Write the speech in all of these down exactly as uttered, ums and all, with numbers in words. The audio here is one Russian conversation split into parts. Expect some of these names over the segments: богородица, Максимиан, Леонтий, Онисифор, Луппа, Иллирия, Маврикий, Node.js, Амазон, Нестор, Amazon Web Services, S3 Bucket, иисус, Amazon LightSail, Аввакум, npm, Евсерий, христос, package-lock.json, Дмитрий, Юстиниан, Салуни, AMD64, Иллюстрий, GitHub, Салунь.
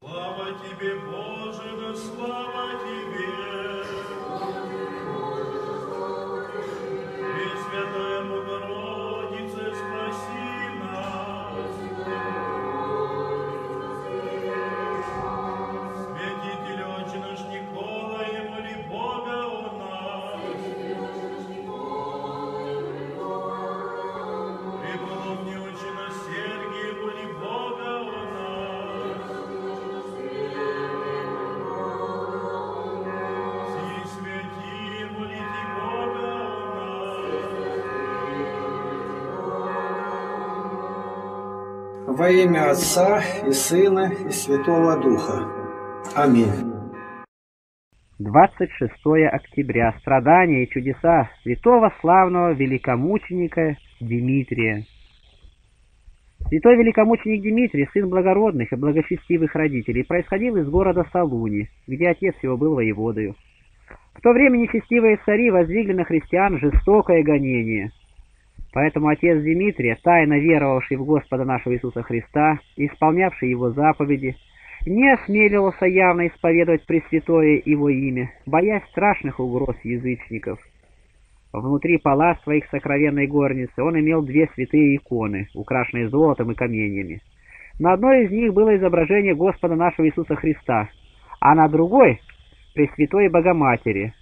Слава Тебе, Боже, да слава Тебе! Пресвятая Богородица, спаси нас! Святитель Отче наш Никола, и моли Бога о нас! Преподобный Отче наш Сергий, и моли Бога о нас! Сии святые, молите Бога о нас! Во имя Отца и Сына и Святого Духа. Аминь. двадцать шестое октября. Страдания и чудеса святого славного великомученика Дмитрия. Святой великомученик Дмитрий, сын благородных и благочестивых родителей, происходил из города Салуни, где отец его был воеводою. В то время нечестивые цари воздвигли на христиан жестокое гонение. Поэтому отец Дмитрия, тайно веровавший в Господа нашего Иисуса Христа и исполнявший его заповеди, не осмеливался явно исповедовать пресвятое его имя, боясь страшных угроз язычников. Внутри палат своих сокровенной горницы он имел две святые иконы, украшенные золотом и каменьями. На одной из них было изображение Господа нашего Иисуса Христа, а на другой — Пресвятой Богоматери.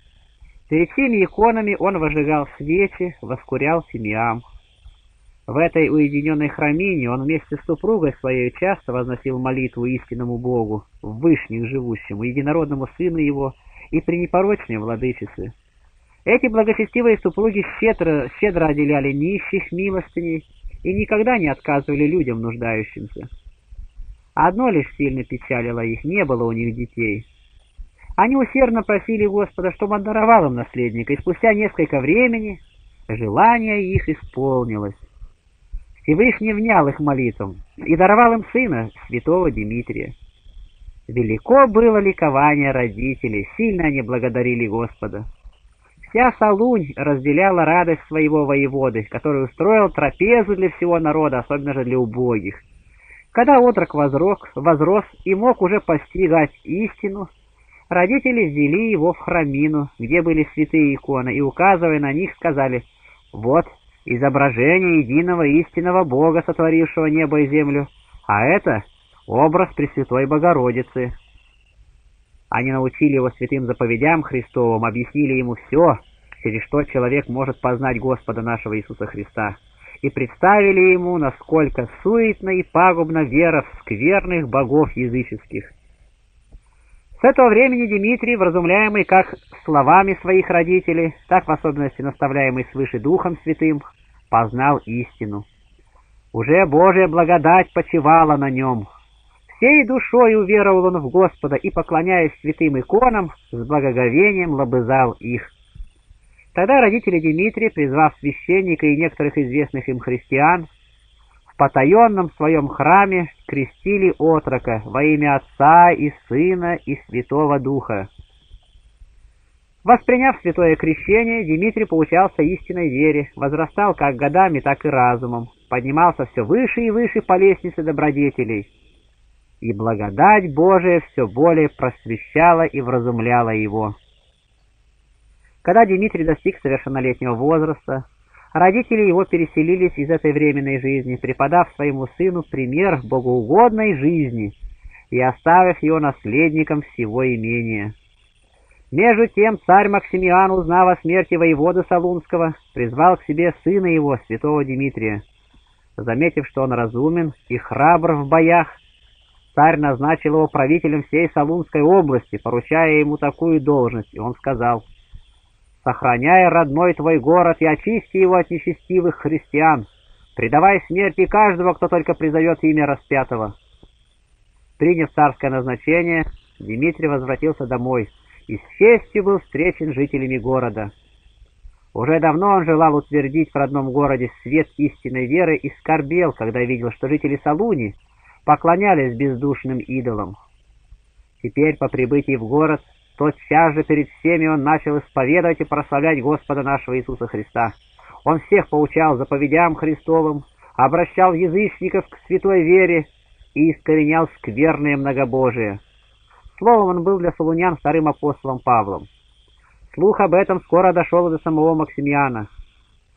Перед всеми иконами он возжигал свечи, воскурял фимиам. В этой уединенной храмине он вместе с супругой своей часто возносил молитву истинному Богу, вышних живущему, единородному сыну его и пренепорочной владычице. Эти благочестивые супруги щедро, щедро отделяли нищих милостыней и никогда не отказывали людям, нуждающимся. Одно лишь сильно печалило их, не было у них детей. Они усердно просили Господа, чтобы он даровал им наследника, и спустя несколько времени желание их исполнилось. Всевышний внял их молитвам и даровал им сына, святого Дмитрия. Велико было ликование родителей, сильно они благодарили Господа. Вся Салунь разделяла радость своего воеводы, который устроил трапезу для всего народа, особенно же для убогих. Когда отрок возрос и мог уже постигать истину, родители ввели его в храмину, где были святые иконы, и, указывая на них, сказали: «Вот изображение единого истинного Бога, сотворившего небо и землю, а это образ Пресвятой Богородицы». Они научили его святым заповедям Христовым, объяснили ему все, через что человек может познать Господа нашего Иисуса Христа, и представили ему, насколько суетна и пагубна вера в скверных богов языческих. С этого времени Дмитрий, вразумляемый как словами своих родителей, так в особенности наставляемый свыше Духом Святым, познал истину. Уже Божья благодать почивала на нем. Всей душой уверовал он в Господа и, поклоняясь святым иконам, с благоговением лобызал их. Тогда родители Дмитрия, призвав священника и некоторых известных им христиан, в потаенном своем храме крестили отрока во имя Отца и Сына и Святого Духа. Восприняв святое крещение, Дмитрий поучался истинной вере, возрастал как годами, так и разумом, поднимался все выше и выше по лестнице добродетелей. И благодать Божия все более просвещала и вразумляла его. Когда Дмитрий достиг совершеннолетнего возраста, родители его переселились из этой временной жизни, преподав своему сыну пример богоугодной жизни и оставив его наследником всего имения. Между тем царь Максимиан, узнав о смерти воеводы Салунского, призвал к себе сына его, святого Дмитрия. Заметив, что он разумен и храбр в боях, царь назначил его правителем всей Салунской области, поручая ему такую должность, и он сказал: «Сохраняй родной твой город и очисти его от нечестивых христиан, предавай смерти каждого, кто только призовет имя распятого». Приняв царское назначение, Дмитрий возвратился домой и с честью был встречен жителями города. Уже давно он желал утвердить в родном городе свет истинной веры и скорбел, когда видел, что жители Салуни поклонялись бездушным идолам. Теперь, по прибытии в город, тотчас же перед всеми он начал исповедовать и прославлять Господа нашего Иисуса Христа. Он всех поучал заповедям Христовым, обращал язычников к святой вере и искоренял скверное многобожие. Словом, он был для салунян вторым апостолом Павлом. Слух об этом скоро дошел до самого Максимиана.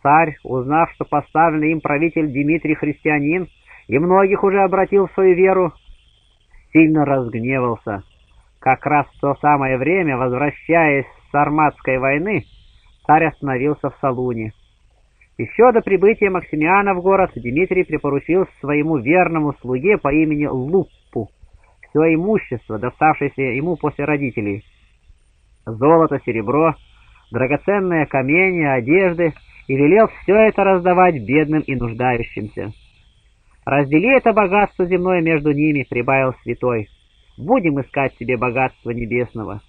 Царь, узнав, что поставленный им правитель Дмитрий христианин, и многих уже обратил в свою веру, сильно разгневался. Как раз в то самое время, возвращаясь с Сарматской войны, царь остановился в Салуне. Еще до прибытия Максимиана в город Дмитрий припоручил своему верному слуге по имени Луппу все имущество, доставшееся ему после родителей. Золото, серебро, драгоценные камни, одежды, и велел все это раздавать бедным и нуждающимся. «Раздели это богатство земное между ними», — прибавил святой. «Будем искать себе богатство небесного».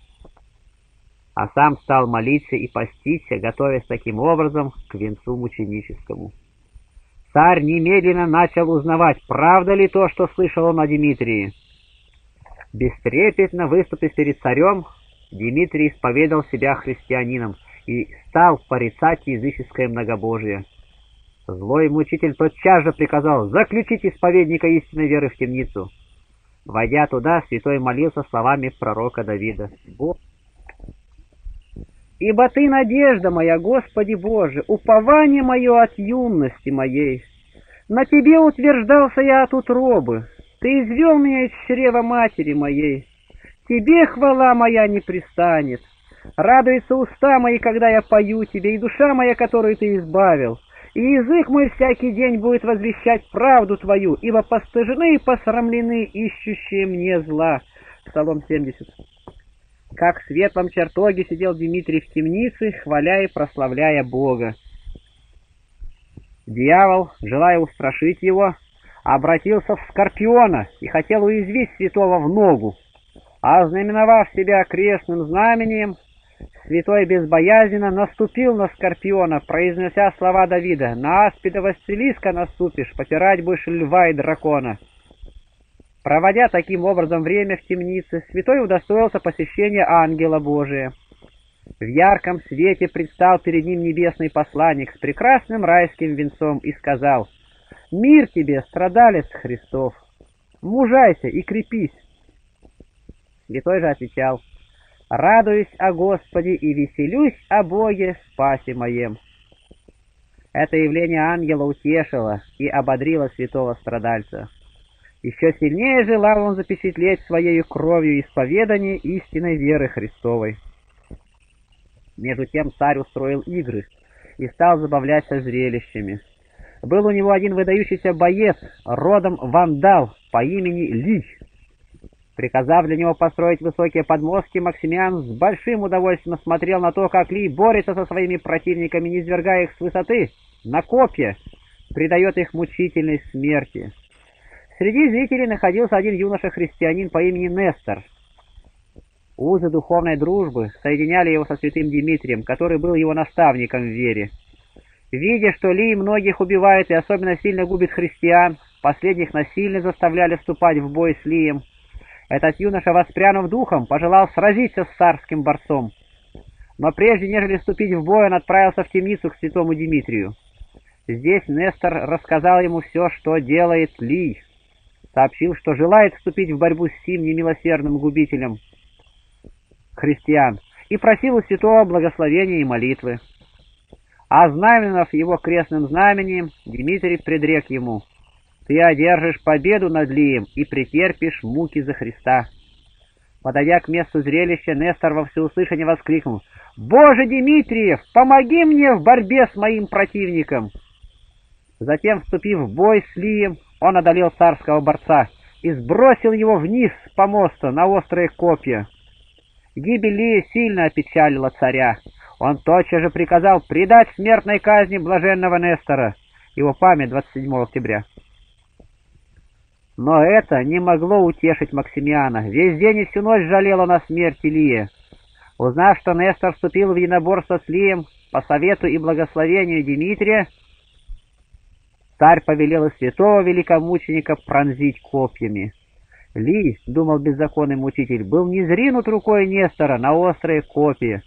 А сам стал молиться и поститься, готовясь таким образом к венцу мученическому. Царь немедленно начал узнавать, правда ли то, что слышал он о Дмитрии. Бестрепетно выступив перед царем, Дмитрий исповедал себя христианином и стал порицать языческое многобожие. Злой мучитель тотчас же приказал заключить исповедника истинной веры в темницу. Войдя туда, святой молился словами пророка Давида: «Ибо ты надежда моя, Господи Боже, упование мое от юности моей. На тебе утверждался я от утробы, ты извел меня из чрева матери моей. Тебе хвала моя не пристанет. Радуются уста мои, когда я пою тебе, и душа моя, которую ты избавил. И язык мой всякий день будет возвещать правду твою, ибо постыжены и посрамлены ищущие мне зла». Псалом семьдесят. Как в светлом чертоге сидел Дмитрий в темнице, хваля и прославляя Бога. Дьявол, желая устрашить его, обратился в скорпиона и хотел уязвить святого в ногу. А знаменовав себя крестным знамением, святой безбоязненно наступил на скорпиона, произнося слова Давида: «На аспида Василиска наступишь, попирать будешь льва и дракона». Проводя таким образом время в темнице, святой удостоился посещения ангела Божия. В ярком свете предстал перед ним небесный посланник с прекрасным райским венцом и сказал: «Мир тебе, страдалец Христов! Мужайся и крепись!» Святой же отвечал: «Радуюсь о Господе и веселюсь о Боге, спасе моем». Это явление ангела утешило и ободрило святого страдальца. Еще сильнее желал он запечатлеть своей кровью исповедание истинной веры Христовой. Между тем царь устроил игры и стал забавляться зрелищами. Был у него один выдающийся боец, родом вандал, по имени Лич. Приказав для него построить высокие подмостки, Максимиан с большим удовольствием смотрел на то, как Лий борется со своими противниками, не низвергая их с высоты, на копья, придает их мучительной смерти. Среди зрителей находился один юноша-христианин по имени Нестор. Узы духовной дружбы соединяли его со святым Дмитрием, который был его наставником в вере. Видя, что Лий многих убивает и особенно сильно губит христиан, последних насильно заставляли вступать в бой с Лием, этот юноша, воспрянув духом, пожелал сразиться с царским борцом. Но прежде, нежели вступить в бой, он отправился в темницу к святому Дмитрию. Здесь Нестор рассказал ему все, что делает Лий. Сообщил, что желает вступить в борьбу с сим немилосердным губителем христиан, и просил у святого благословения и молитвы. Ознаменовав его крестным знамением, Дмитрий предрек ему: «Ты одержишь победу над Лием и претерпишь муки за Христа». Подойдя к месту зрелища, Нестор во всеуслышание воскликнул: «Боже Дмитриев, помоги мне в борьбе с моим противником!» Затем, вступив в бой с Лием, он одолел царского борца и сбросил его вниз с помоста на острые копья. Гибель Лия сильно опечалила царя. Он тотчас же приказал предать смертной казни блаженного Нестора. Его память двадцать седьмого октября. Но это не могло утешить Максимиана. Весь день и всю ночь жалел он о смерти Лия. Узнав, что Нестор вступил в единоборство с Лием, по совету и благословению Дмитрия, царь повелел и святого великомученика пронзить копьями. Лий, думал беззаконный мучитель, был низринут рукой Нестора на острые копья.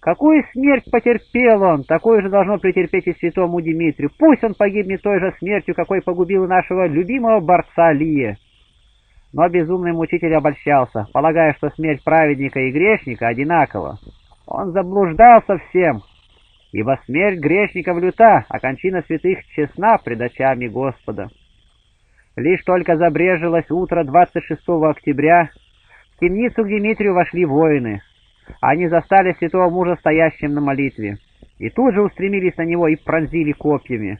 Какую смерть потерпел он, такую же должно претерпеть и святому Дмитрию. Пусть он погибнет той же смертью, какой погубил нашего любимого борца Лия. Но безумный мучитель обольщался, полагая, что смерть праведника и грешника одинакова. Он заблуждался всем, ибо смерть грешников люта, а кончина святых честна пред очами Господа. Лишь только забрежилось утро двадцать шестого октября, в темницу к Дмитрию вошли воины. Они застали святого мужа стоящим на молитве, и тут же устремились на него и пронзили копьями.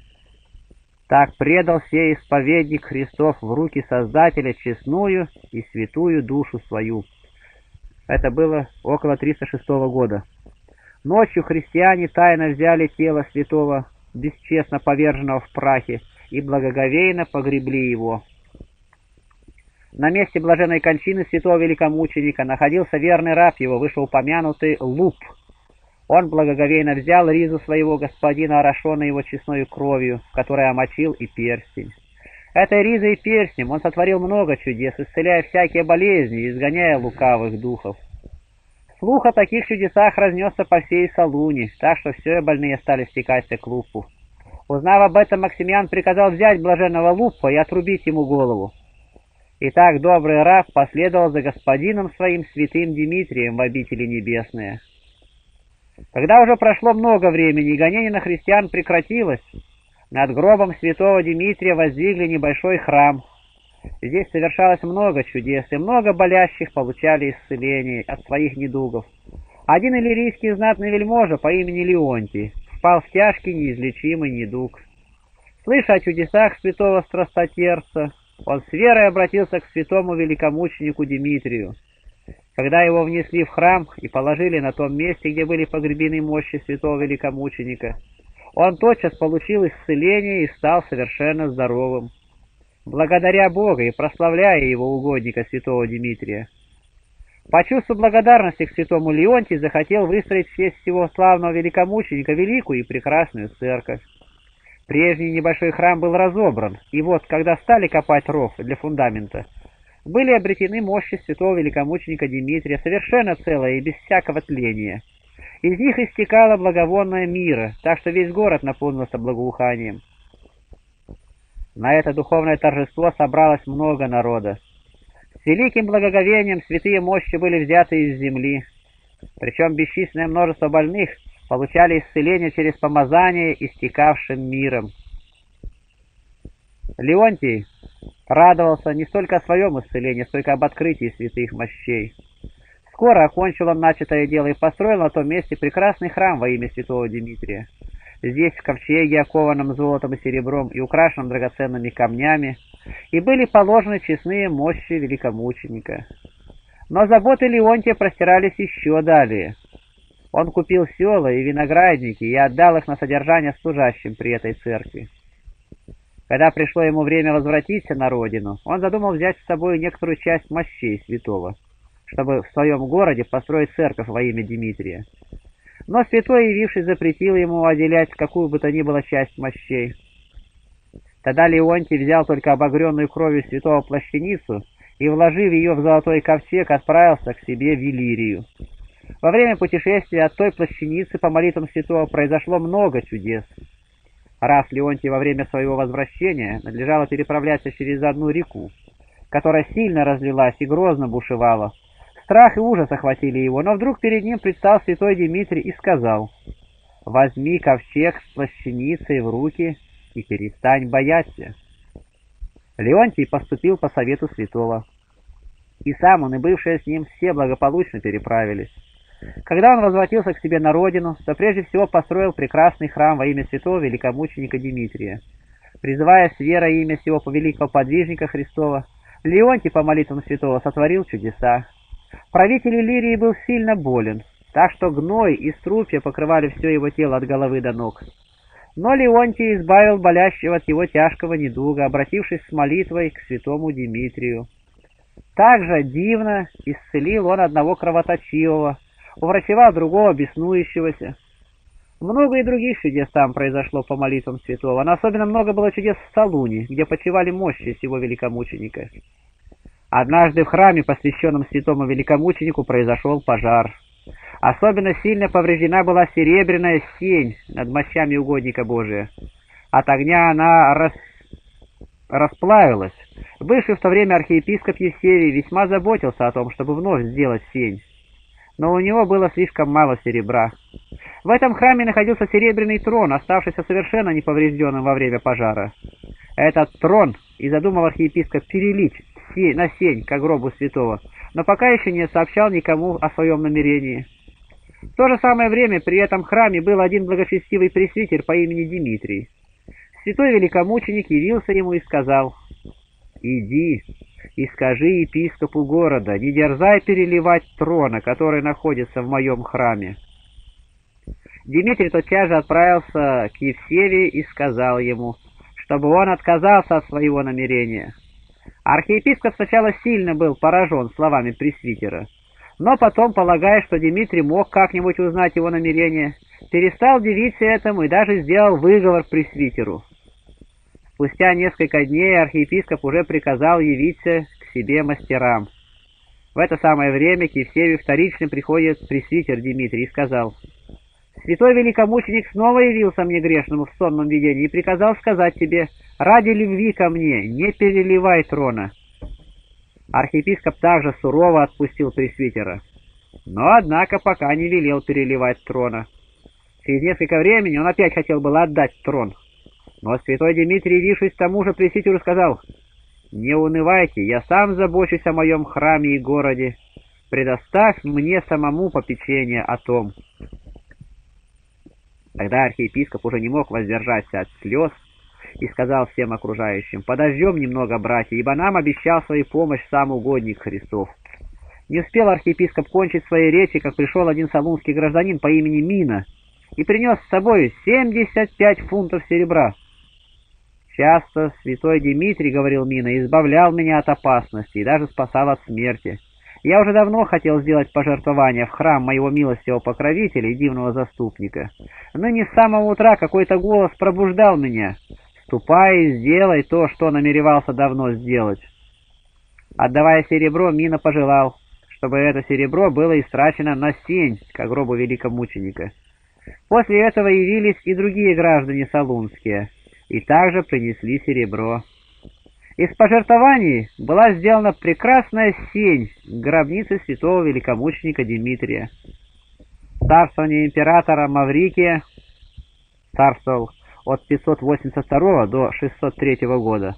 Так предал сей исповедник Христов в руки Создателя честную и святую душу свою. Это было около триста шестого года. Ночью христиане тайно взяли тело святого, бесчестно поверженного в прахе, и благоговейно погребли его. На месте блаженной кончины святого великомученика находился верный раб его, вышеупомянутый Луп. Он благоговейно взял ризу своего господина, орошенную его честной кровью, в которой омочил и перстень. Этой ризой и перстнем он сотворил много чудес, исцеляя всякие болезни и изгоняя лукавых духов. Слух о таких чудесах разнесся по всей Салуни, так что все больные стали стекаться к Луппу. Узнав об этом, Максимиан приказал взять блаженного Луппа и отрубить ему голову. Итак, добрый раб последовал за господином своим святым Дмитрием в обители небесные. Когда уже прошло много времени и гонение на христиан прекратилось, над гробом святого Дмитрия воздвигли небольшой храм. Здесь совершалось много чудес, и много болящих получали исцеление от своих недугов. Один иллирийский знатный вельможа по имени Леонтий впал в тяжкий неизлечимый недуг. Слыша о чудесах святого страстотерца, он с верой обратился к святому великомученику Дмитрию. Когда его внесли в храм и положили на том месте, где были погребены мощи святого великомученика, он тотчас получил исцеление и стал совершенно здоровым. Благодаря Бога и прославляя его угодника святого Дмитрия. По чувству благодарности к святому Леонтий захотел выстроить в честь всего славного великомученика великую и прекрасную церковь. Прежний небольшой храм был разобран, и вот, когда стали копать ров для фундамента, были обретены мощи святого великомученика Дмитрия, совершенно целые и без всякого тления. Из них истекала благовонная мира, так что весь город наполнился благоуханием. На это духовное торжество собралось много народа. С великим благоговением святые мощи были взяты из земли, причем бесчисленное множество больных получали исцеление через помазание истекавшим миром. Леонтий радовался не столько о своем исцелении, сколько об открытии святых мощей. Скоро окончил он начатое дело и построил на том месте прекрасный храм во имя святого Дмитрия. Здесь, в ковчеге, окованном золотом и серебром и украшенном драгоценными камнями, и были положены честные мощи великомученика. Но заботы Леонтия простирались еще далее. Он купил села и виноградники и отдал их на содержание служащим при этой церкви. Когда пришло ему время возвратиться на родину, он задумал взять с собой некоторую часть мощей святого, чтобы в своем городе построить церковь во имя Дмитрия. Но святой, явившись, запретил ему отделять какую бы то ни было часть мощей. Тогда Леонтий взял только обогренную кровью святого плащаницу и, вложив ее в золотой ковчег, отправился к себе в Иллирию. Во время путешествия от той плащаницы по молитвам святого произошло много чудес. Раз Леонтий во время своего возвращения надлежало переправляться через одну реку, которая сильно разлилась и грозно бушевала. Страх и ужас охватили его, но вдруг перед ним предстал святой Дмитрий и сказал: «Возьми ковчег с плащаницей в руки и перестань бояться». Леонтий поступил по совету святого. И сам он, и бывшие с ним, все благополучно переправились. Когда он возвратился к себе на родину, то прежде всего построил прекрасный храм во имя святого великомученика Дмитрия. Призывая с верой имя сего великого подвижника Христова, Леонтий по молитвам святого сотворил чудеса. Правитель Иллирии был сильно болен, так что гной и струпья покрывали все его тело от головы до ног. Но Леонтий избавил болящего от его тяжкого недуга, обратившись с молитвой к святому Дмитрию. Также дивно исцелил он одного кровоточивого, уврачевал другого беснующегося. Много и других чудес там произошло по молитвам святого, но особенно много было чудес в Салуни, где почивали мощи сего великомученика. Однажды в храме, посвященном святому великомученику, произошел пожар. Особенно сильно повреждена была серебряная сень над мощами угодника Божия. От огня она рас... расплавилась. Бывший в то время архиепископ Евсерий весьма заботился о том, чтобы вновь сделать сень, но у него было слишком мало серебра. В этом храме находился серебряный трон, оставшийся совершенно неповрежденным во время пожара. Этот трон и задумал архиепископ перелить на сень ко гробу святого, но пока еще не сообщал никому о своем намерении. В то же самое время при этом храме был один благочестивый пресвитер по имени Дмитрий. Святой великомученик явился ему и сказал: «Иди и скажи епископу города, не дерзай переливать трона, который находится в моем храме». Дмитрий тотчас же отправился к Евсевию и сказал ему, чтобы он отказался от своего намерения. Архиепископ сначала сильно был поражен словами пресвитера, но потом, полагая, что Дмитрий мог как-нибудь узнать его намерение, перестал дивиться этому и даже сделал выговор пресвитеру. Спустя несколько дней архиепископ уже приказал явиться к себе мастерам. В это самое время к Евсевию вторично приходит пресвитер Дмитрий и сказал: «Святой великомученик снова явился мне грешному в сонном видении и приказал сказать тебе: ради любви ко мне не переливай трона». Архиепископ также сурово отпустил пресвитера, но, однако, пока не велел переливать трона. Через несколько времени он опять хотел было отдать трон, но святой Дмитрий, явившись тому же пресвитеру, сказал: «Не унывайте, я сам забочусь о моем храме и городе, предоставь мне самому попечение о том». Тогда архиепископ уже не мог воздержаться от слез и сказал всем окружающим: «Подождем немного, братья, ибо нам обещал свою помощь сам угодник Христов». Не успел архиепископ кончить свои речи, как пришел один салунский гражданин по имени Мина и принес с собой семьдесят пять фунтов серебра. «Часто святой Дмитрий, — говорил Мина, — избавлял меня от опасности и даже спасал от смерти. Я уже давно хотел сделать пожертвование в храм моего милостивого покровителя и дивного заступника. Ныне с самого утра какой-то голос пробуждал меня: ступай и сделай то, что намеревался давно сделать». Отдавая серебро, Мина пожелал, чтобы это серебро было истрачено на сень ко гробу великомученика. После этого явились и другие граждане салунские, и также принесли серебро. Из пожертвований была сделана прекрасная сень гробницы святого великомученика Дмитрия. Царствование императора Маврикия царствовал от пятьсот восемьдесят второго до шестьсот третьего года.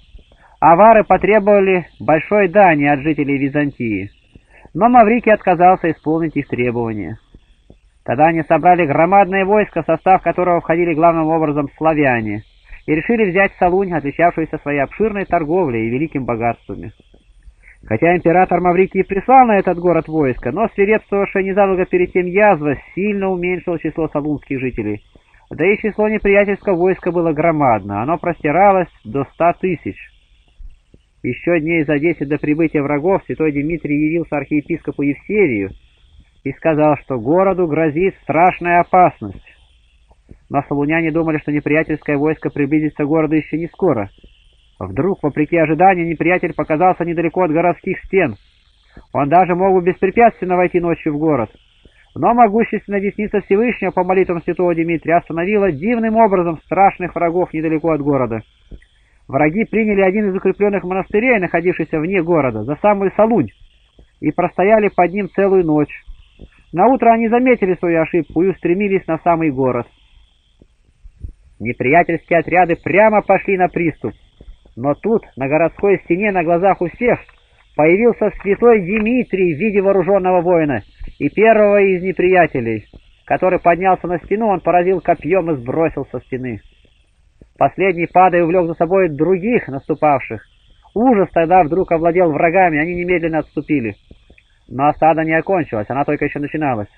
Авары потребовали большой дани от жителей Византии, но Маврикий отказался исполнить их требования. Тогда они собрали громадное войско, в состав которого входили главным образом славяне, и решили взять Салунь, отличавшуюся своей обширной торговлей и великим богатствами. Хотя император Маврикий прислал на этот город войско, но свирепствовавшая незадолго перед тем язва сильно уменьшила число салунских жителей, да и число неприятельского войска было громадно, оно простиралось до ста тысяч. Еще дней за десять до прибытия врагов святой Дмитрий явился архиепископу Евсерию и сказал, что городу грозит страшная опасность. Но салуняне думали, что неприятельское войско приблизится к городу еще не скоро. Вдруг, вопреки ожиданию, неприятель показался недалеко от городских стен. Он даже мог бы беспрепятственно войти ночью в город. Но могущественная десница Всевышнего по молитвам святого Дмитрия остановила дивным образом страшных врагов недалеко от города. Враги приняли один из укрепленных монастырей, находившийся вне города, за самую Салунь, и простояли под ним целую ночь. Наутро они заметили свою ошибку и устремились на самый город. Неприятельские отряды прямо пошли на приступ, но тут на городской стене на глазах у всех появился святой Дмитрий в виде вооруженного воина и первого из неприятелей, который поднялся на стену, он поразил копьем и сбросил со стены. Последний, падая, увлек за собой других наступавших. Ужас тогда вдруг овладел врагами, они немедленно отступили. Но осада не окончилась, она только еще начиналась.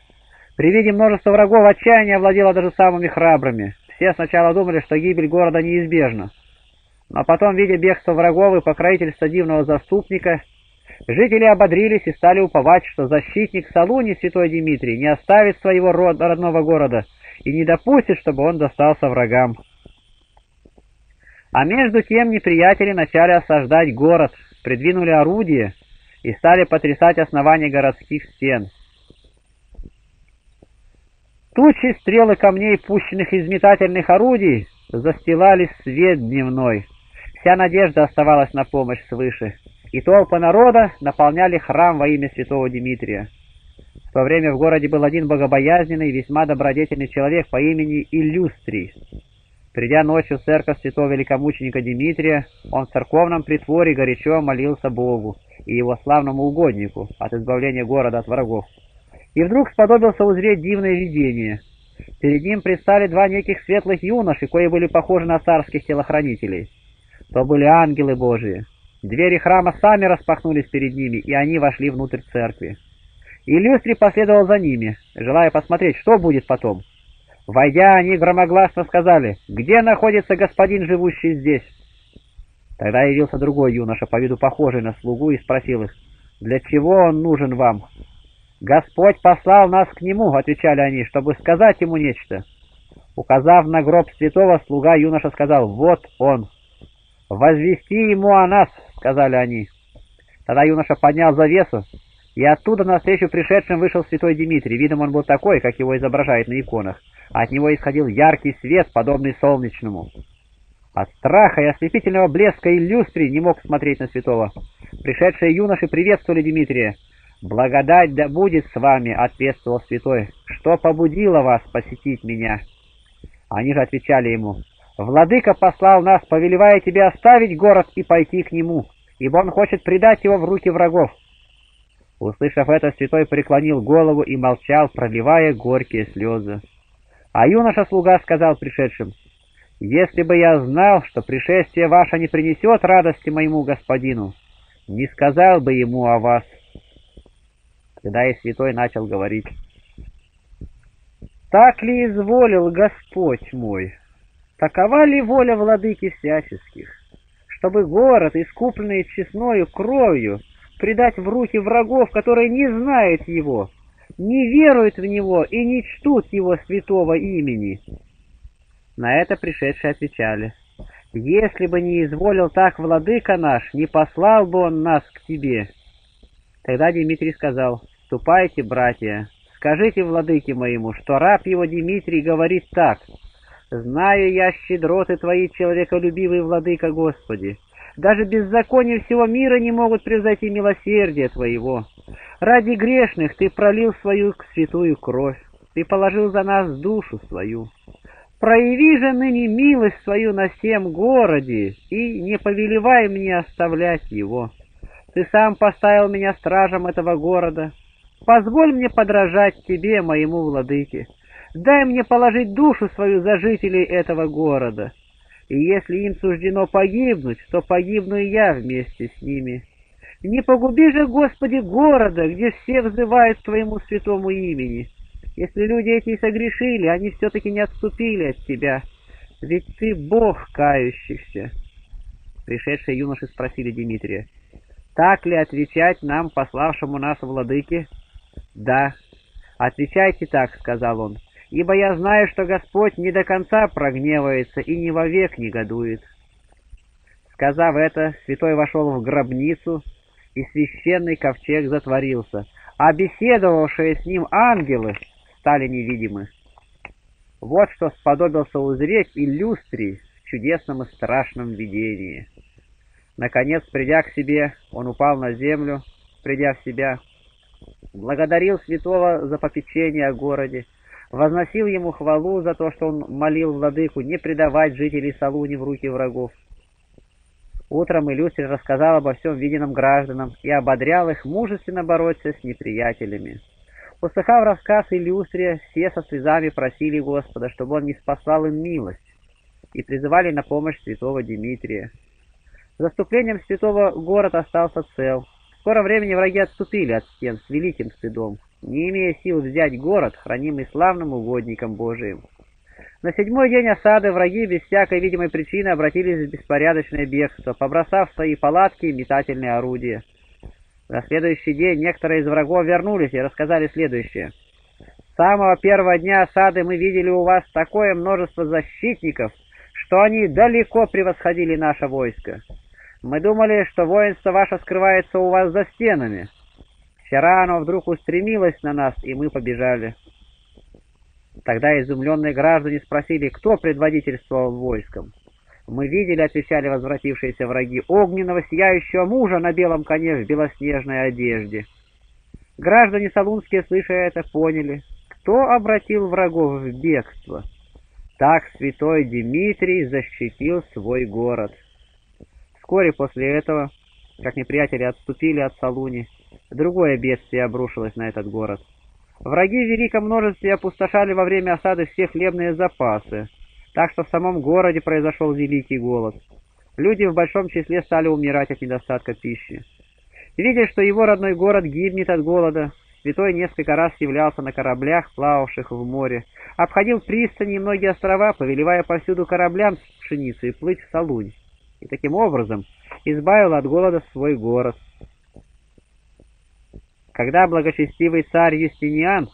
При виде множества врагов отчаяние овладело даже самыми храбрыми. Все сначала думали, что гибель города неизбежна, но потом, видя бегство врагов и покровительство дивного заступника, жители ободрились и стали уповать, что защитник Салуни, святой Дмитрий, не оставит своего родного города и не допустит, чтобы он достался врагам. А между тем неприятели начали осаждать город, придвинули орудия и стали потрясать основания городских стен. Тучи, стрелы камней, пущенных из метательных орудий, застилали свет дневной. Вся надежда оставалась на помощь свыше, и толпы народа наполняли храм во имя святого Дмитрия. В то время в городе был один богобоязненный и весьма добродетельный человек по имени Иллюстрий. Придя ночью в церковь святого великомученика Дмитрия, он в церковном притворе горячо молился Богу и его славному угоднику от избавления города от врагов. И вдруг сподобился узреть дивное видение. Перед ним предстали два неких светлых юноши, кои были похожи на царских телохранителей. То были ангелы Божии. Двери храма сами распахнулись перед ними, и они вошли внутрь церкви. Иллюстрий последовал за ними, желая посмотреть, что будет потом. Войдя, они громогласно сказали: «Где находится господин, живущий здесь?» Тогда явился другой юноша, по виду похожий на слугу, и спросил их: «Для чего он нужен вам?» «Господь послал нас к нему», — отвечали они, — «чтобы сказать ему нечто». Указав на гроб святого, слуга юноша сказал: «Вот он». «Возвести ему о нас», — сказали они. Тогда юноша поднял завесу, и оттуда навстречу пришедшим вышел святой Дмитрий. Видом он был такой, как его изображают на иконах. От него исходил яркий свет, подобный солнечному. От страха и ослепительного блеска Иллюстрий не мог смотреть на святого. Пришедшие юноши приветствовали Дмитрия. «Благодать да будет с вами», — ответствовал святой. «Что побудило вас посетить меня?» Они же отвечали ему: «Владыка послал нас, повелевая тебе оставить город и пойти к нему, ибо он хочет предать его в руки врагов». Услышав это, святой преклонил голову и молчал, проливая горькие слезы. А юноша-слуга сказал пришедшим: «Если бы я знал, что пришествие ваше не принесет радости моему господину, не сказал бы ему о вас». Тогда и святой начал говорить: «Так ли изволил Господь мой? Такова ли воля владыки всяческих, чтобы город, искупленный честною кровью, предать в руки врагов, которые не знают его, не веруют в него и не чтут его святого имени?» На это пришедшие отвечали: «Если бы не изволил так владыка наш, не послал бы он нас к тебе». Тогда Дмитрий сказал: «Ступайте, братья, скажите владыке моему, что раб его Дмитрий говорит так: знаю я щедроты твои, человеколюбивый владыка Господи. Даже беззаконие всего мира не могут превзойти милосердие твоего. Ради грешных ты пролил свою святую кровь, ты положил за нас душу свою. Прояви же ныне милость свою на всем городе и не повелевай мне оставлять его. Ты сам поставил меня стражем этого города. Позволь мне подражать тебе, моему владыке. Дай мне положить душу свою за жителей этого города. И если им суждено погибнуть, то погибну и я вместе с ними. Не погуби же, Господи, города, где все взывают к твоему святому имени. Если люди эти и согрешили, они все-таки не отступили от тебя. Ведь ты Бог кающихся». Пришедшие юноши спросили Дмитрия: «Так ли отвечать нам, пославшему нас владыке?» «Да». «Отвечайте так, — сказал он, — ибо я знаю, что Господь не до конца прогневается и не вовек негодует». Сказав это, святой вошел в гробницу, и священный ковчег затворился, а беседовавшие с ним ангелы стали невидимы. Вот что сподобился узреть Иллюстрий в чудесном и страшном видении. Наконец, придя к себе, он упал на землю, придя в себя, благодарил святого за попечение о городе, возносил ему хвалу за то, что он молил владыку не предавать жителей Салуни в руки врагов. Утром Иллюстрий рассказал обо всем виденном гражданам и ободрял их мужественно бороться с неприятелями. Услыхав рассказ Иллюстрия, все со слезами просили Господа, чтобы он не спасал им милость, и призывали на помощь святого Дмитрия. Заступлением святого город остался цел. В скором времени враги отступили от стен с великим стыдом, не имея сил взять город, хранимый славным угодником Божиим. На седьмой день осады враги без всякой видимой причины обратились в беспорядочное бегство, побросав в свои палатки и метательные орудия. На следующий день некоторые из врагов вернулись и рассказали следующее: «С самого первого дня осады мы видели у вас такое множество защитников, что они далеко превосходили наше войско. Мы думали, что воинство ваше скрывается у вас за стенами. Вчера оно вдруг устремилось на нас, и мы побежали». Тогда изумленные граждане спросили, кто предводительствовал войском. «Мы видели, — отвечали возвратившиеся враги, — огненного сияющего мужа на белом коне в белоснежной одежде». Граждане салунские, слыша это, поняли, кто обратил врагов в бегство. Так святой Дмитрий защитил свой город. Вскоре после этого, как неприятели отступили от Салуни, другое бедствие обрушилось на этот город. Враги в великом множестве опустошали во время осады все хлебные запасы, так что в самом городе произошел великий голод. Люди в большом числе стали умирать от недостатка пищи. Видя, что его родной город гибнет от голода, святой несколько раз являлся на кораблях, плававших в море, обходил пристани и многие острова, повелевая повсюду кораблям с пшеницей плыть в Салунь, и таким образом избавил от голода свой город. Когда благочестивый царь Юстиниан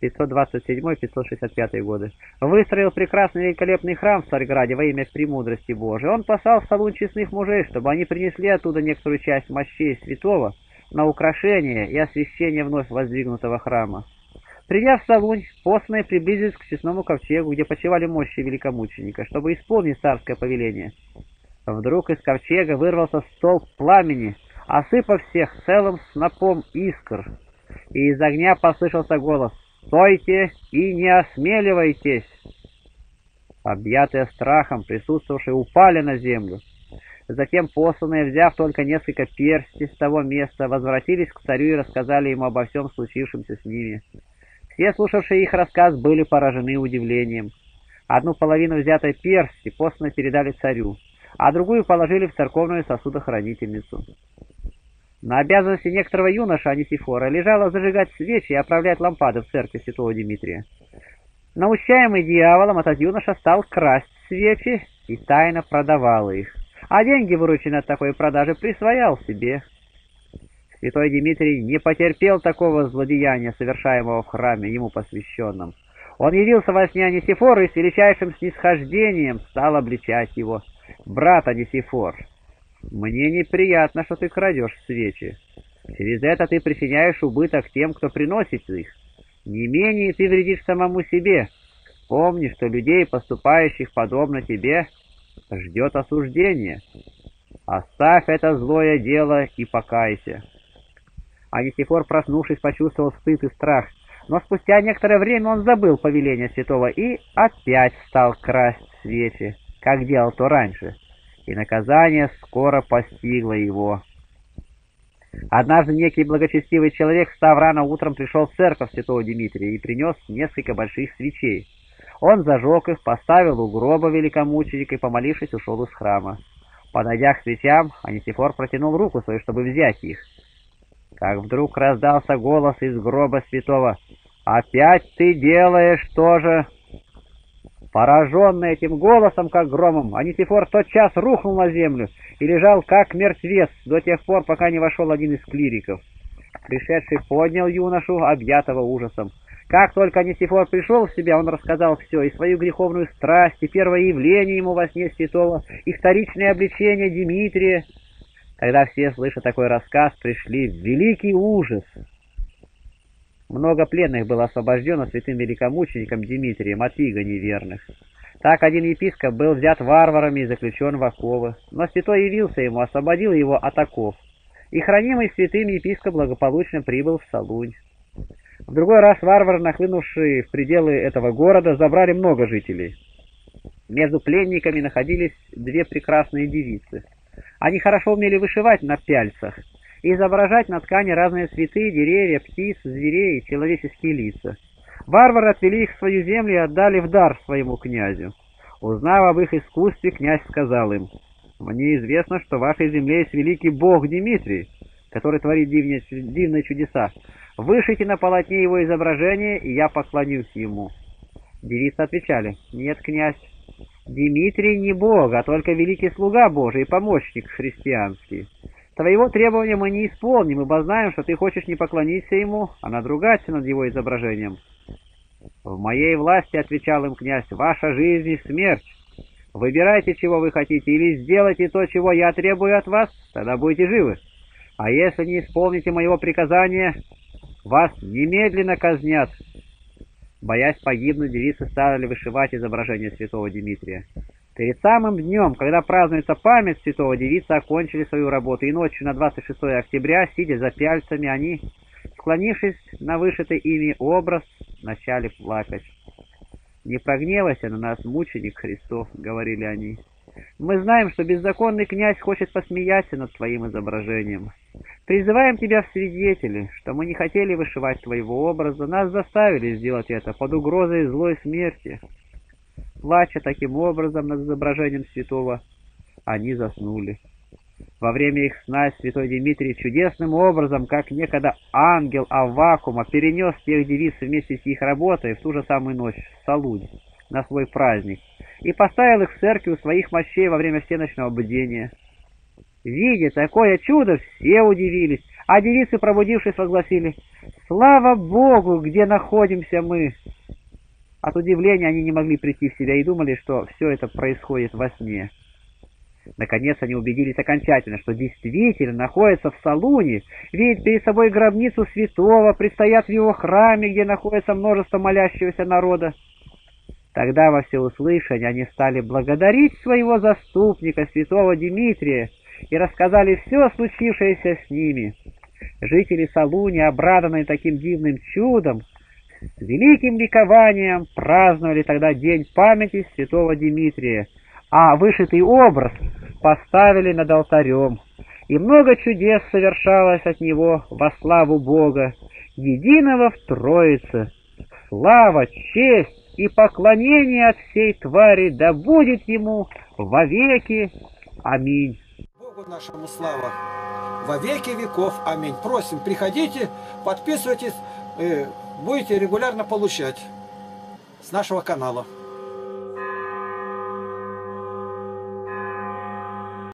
пятьсот двадцать седьмой — пятьсот шестьдесят пятый годы выстроил прекрасный великолепный храм в Царьграде во имя премудрости Божией, он послал в Салунь честных мужей, чтобы они принесли оттуда некоторую часть мощей святого на украшение и освящение вновь воздвигнутого храма. Придя в Салунь, постные приблизились к честному ковчегу, где почивали мощи великомученика, чтобы исполнить царское повеление. Вдруг из ковчега вырвался столб пламени, осыпав всех целым снопом искр, и из огня послышался голос: «Стойте и не осмеливайтесь!» Объятые страхом, присутствовавшие упали на землю. Затем посланные, взяв только несколько перстей с того места, возвратились к царю и рассказали ему обо всем случившемся с ними. Все, слушавшие их рассказ, были поражены удивлением. Одну половину взятой персти посланные передали царю, а другую положили в церковную сосудохранительницу. На обязанности некоторого юноша Онисифора лежало зажигать свечи и оправлять лампады в церкви святого Дмитрия. Наущаемый дьяволом, этот юноша стал красть свечи и тайно продавал их, а деньги, вырученные от такой продажи, присвоял себе. Святой Дмитрий не потерпел такого злодеяния, совершаемого в храме, ему посвященном. Он явился во сне Онисифору и с величайшим снисхождением стал обличать его: «Брат Онисифор, мне неприятно, что ты крадешь свечи. Через это ты причиняешь убыток тем, кто приносит их. Не менее ты вредишь самому себе. Помни, что людей, поступающих подобно тебе, ждет осуждение. Оставь это злое дело и покайся». Онисифор, проснувшись, почувствовал стыд и страх, но спустя некоторое время он забыл повеление святого и опять стал красть свечи, как делал то раньше, и наказание скоро постигло его. Однажды некий благочестивый человек, встав рано утром, пришел в церковь святого Дмитрия и принес несколько больших свечей. Он зажег их, поставил у гроба великомученика и, помолившись, ушел из храма. Подойдя к свечам, Онисифор протянул руку свою, чтобы взять их. Как вдруг раздался голос из гроба святого: «Опять ты делаешь то же!» Пораженный этим голосом, как громом, Онисифор тотчас рухнул на землю и лежал как мертвец до тех пор, пока не вошел один из клириков. Пришедший поднял юношу, объятого ужасом. Как только Онисифор пришел в себя, он рассказал все, и свою греховную страсть, и первое явление ему во сне святого, и вторичное обличение Дмитрия. Когда все, слыша такой рассказ, пришли в великий ужас. Много пленных было освобождено святым великомучеником Дмитрием от иго неверных. Так один епископ был взят варварами и заключен в оковы, но святой явился ему, освободил его от оков, и хранимый святым епископ благополучно прибыл в Салунь. В другой раз варвары, нахлынувшие в пределы этого города, забрали много жителей. Между пленниками находились две прекрасные девицы. Они хорошо умели вышивать на пяльцах и изображать на ткани разные цветы, деревья, птиц, зверей и человеческие лица. Варвары отвели их в свою землю и отдали в дар своему князю. Узнав об их искусстве, князь сказал им: «Мне известно, что в вашей земле есть великий бог Дмитрий, который творит дивные, дивные чудеса. Вышите на полотне его изображение, и я поклонюсь ему». Девицы отвечали: «Нет, князь, Дмитрий не бог, а только великий слуга Божий и помощник христианский. Твоего требования мы не исполним, ибо знаем, что ты хочешь не поклониться ему, а надругаться над его изображением». «В моей власти, — отвечал им князь, — ваша жизнь и смерть. Выбирайте, чего вы хотите, или сделайте то, чего я требую от вас, тогда будете живы. А если не исполните моего приказания, вас немедленно казнят». Боясь погибнуть, девицы стали вышивать изображение святого Дмитрия. Перед самым днем, когда празднуется память святого, девицы окончили свою работу, и ночью на двадцать шестое октября, сидя за пяльцами, они, склонившись на вышитый ими образ, начали плакать. «Не прогневайся на нас, мученик Христов», — говорили они. «Мы знаем, что беззаконный князь хочет посмеяться над твоим изображением. Призываем тебя в свидетели, что мы не хотели вышивать твоего образа, нас заставили сделать это под угрозой злой смерти». Плача таким образом над изображением святого, они заснули. Во время их сна святой Дмитрий чудесным образом, как некогда ангел Аввакума, перенес тех девиц вместе с их работой в ту же самую ночь в Салуни на свой праздник и поставил их в церкви у своих мощей во время всеночного бдения. Видя такое чудо, все удивились, а девицы, пробудившись, возгласили: «Слава Богу, где находимся мы!» От удивления они не могли прийти в себя и думали, что все это происходит во сне. Наконец они убедились окончательно, что действительно находятся в Салуни, видят перед собой гробницу святого, предстоят в его храме, где находится множество молящегося народа. Тогда во всеуслышание они стали благодарить своего заступника, святого Дмитрия, и рассказали все случившееся с ними. Жители Салуни, обрадованные таким дивным чудом, с великим ликованием праздновали тогда день памяти святого Дмитрия, а вышитый образ поставили над алтарем, и много чудес совершалось от него во славу Бога, единого в Троице. Слава, честь и поклонение от всей твари да будет ему вовеки. Аминь. Богу нашему слава, вовеки веков. Аминь. Просим, приходите, подписывайтесь, будете регулярно получать с нашего канала.